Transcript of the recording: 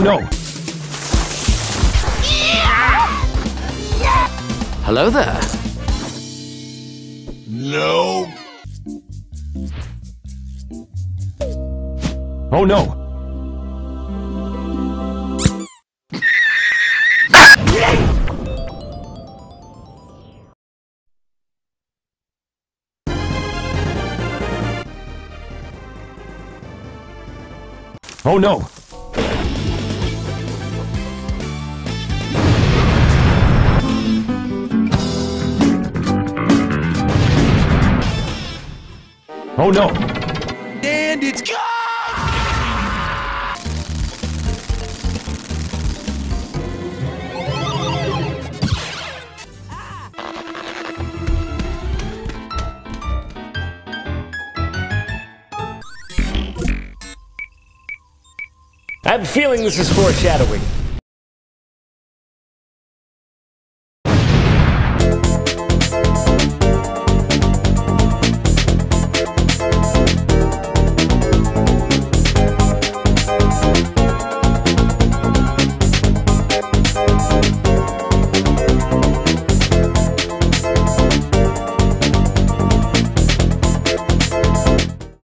Oh no! Hello there. No. Oh no. Oh no! Oh no! And it's gone! I'm feeling this is foreshadowing.